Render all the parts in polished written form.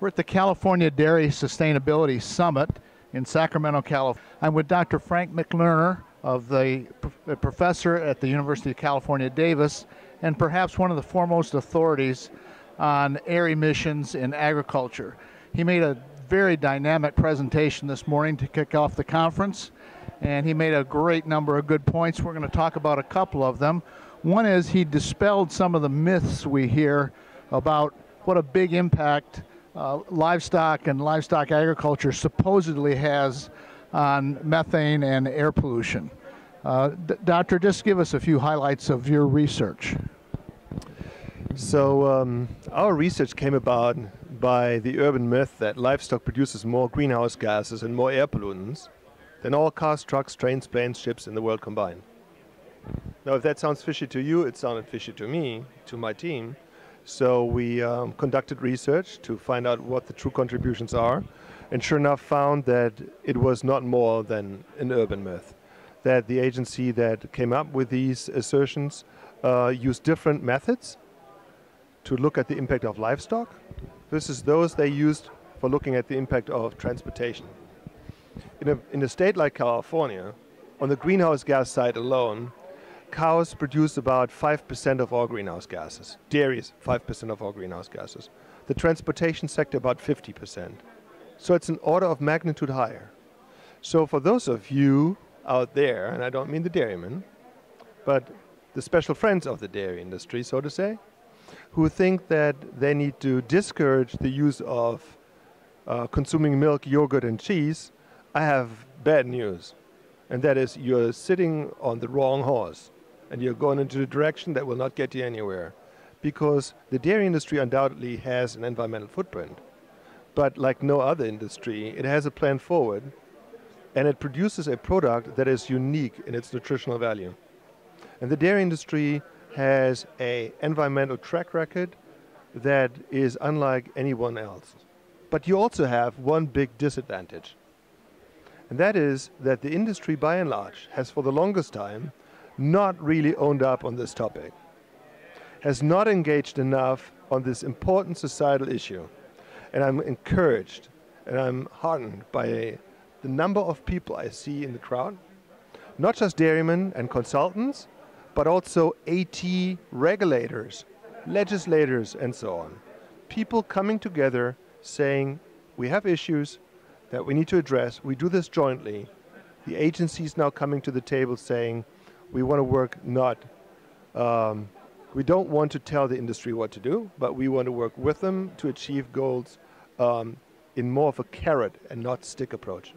We're at the California Dairy Sustainability Summit in Sacramento, California. I'm with Dr. Frank Mitloehner, a professor at the University of California, Davis, and perhaps one of the foremost authorities on air emissions in agriculture. He made a very dynamic presentation this morning to kick off the conference, and he made a great number of good points. We're going to talk about a couple of them. One is he dispelled some of the myths we hear about what a big impact livestock and livestock agriculture supposedly has on methane and air pollution. Doctor, just give us a few highlights of your research. So our research came about by the urban myth that livestock produces more greenhouse gases and more air pollutants than all cars, trucks, trains, planes, ships in the world combined. Now, if that sounds fishy to you, it sounded fishy to me, to my team. So we conducted research to find out what the true contributions are, and sure enough found that it was not more than an urban myth, that the agency that came up with these assertions used different methods to look at the impact of livestock. This is those they used for looking at the impact of transportation. In a state like California, on the greenhouse gas side alone, cows produce about 5% of all greenhouse gases. Dairies, 5% of all greenhouse gases. The transportation sector, about 50%. So it's an order of magnitude higher. So for those of you out there, and I don't mean the dairymen, but the special friends of the dairy industry, so to say, who think that they need to discourage the use of consuming milk, yogurt, and cheese, I have bad news. And that is, you're sitting on the wrong horse. And you're going into a direction that will not get you anywhere, because the dairy industry undoubtedly has an environmental footprint. But like no other industry, it has a plan forward, and it produces a product that is unique in its nutritional value. And the dairy industry has an environmental track record that is unlike anyone else. But you also have one big disadvantage, and that is that the industry, by and large, has for the longest time not really owned up on this topic, has not engaged enough on this important societal issue. And I'm encouraged and I'm heartened by the number of people I see in the crowd, not just dairymen and consultants, but also AT regulators, legislators, and so on. People coming together saying, we have issues that we need to address, we do this jointly. The agencies now coming to the table saying, we want to work we don't want to tell the industry what to do, but we want to work with them to achieve goals in more of a carrot and not stick approach.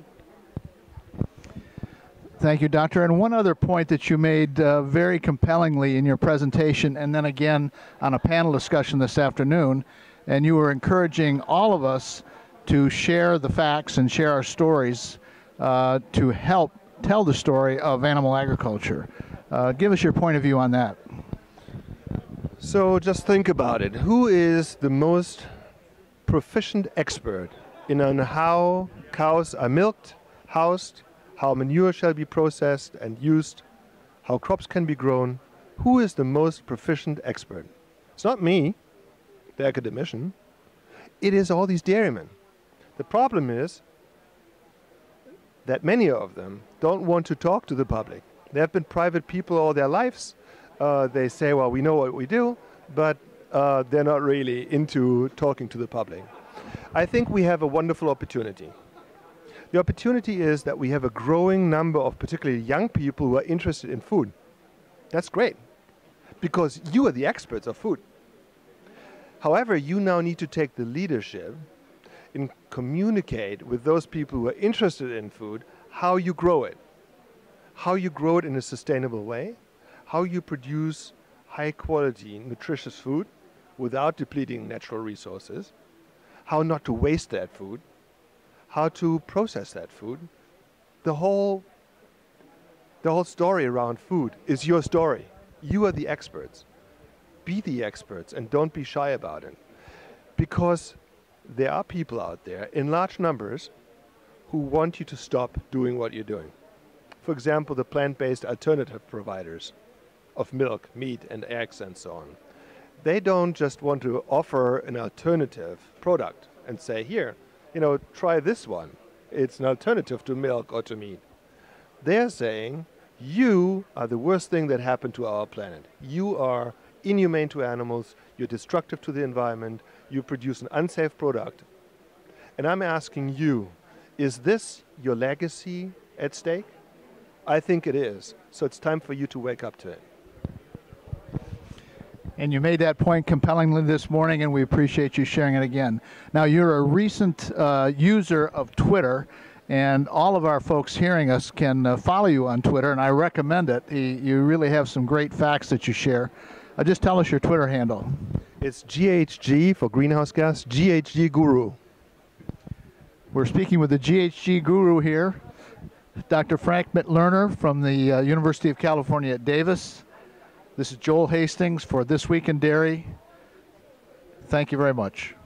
Thank you, Doctor. And one other point that you made very compellingly in your presentation, and then again on a panel discussion this afternoon, and you were encouraging all of us to share the facts and share our stories to help tell the story of animal agriculture. Give us your point of view on that. So just think about it. Who is the most proficient expert on how cows are milked, housed, how manure shall be processed and used, how crops can be grown? Who is the most proficient expert? It's not me, the academician. It is all these dairymen. The problem is that many of them don't want to talk to the public. They have been private people all their lives. They say, well, we know what we do, but they're not really into talking to the public. I think we have a wonderful opportunity. The opportunity is that we have a growing number of particularly young people who are interested in food. That's great, because you are the experts of food. However, you now need to take the leadership and communicate with those people who are interested in food how you grow it in a sustainable way, how you produce high-quality, nutritious food without depleting natural resources, how not to waste that food, how to process that food. The whole story around food is your story. You are the experts. Be the experts and don't be shy about it, because there are people out there in large numbers who want you to stop doing what you're doing. For example, the plant-based alternative providers of milk, meat, and eggs, and so on. They don't just want to offer an alternative product, and say, here, you know, try this one. It's an alternative to milk or to meat. They're saying, you are the worst thing that happened to our planet. You are inhumane to animals. You're destructive to the environment. You produce an unsafe product. And I'm asking you, is this your legacy at stake? I think it is. So it's time for you to wake up to it. And you made that point compellingly this morning, and we appreciate you sharing it again. Now, you're a recent user of Twitter, and all of our folks hearing us can follow you on Twitter, and I recommend it. You really have some great facts that you share. Just tell us your Twitter handle. It's GHG for greenhouse gas, GHG Guru. We're speaking with the GHG Guru here, Dr. Frank Mitloehner from the University of California at Davis. This is Joel Hastings for This Week in Dairy. Thank you very much.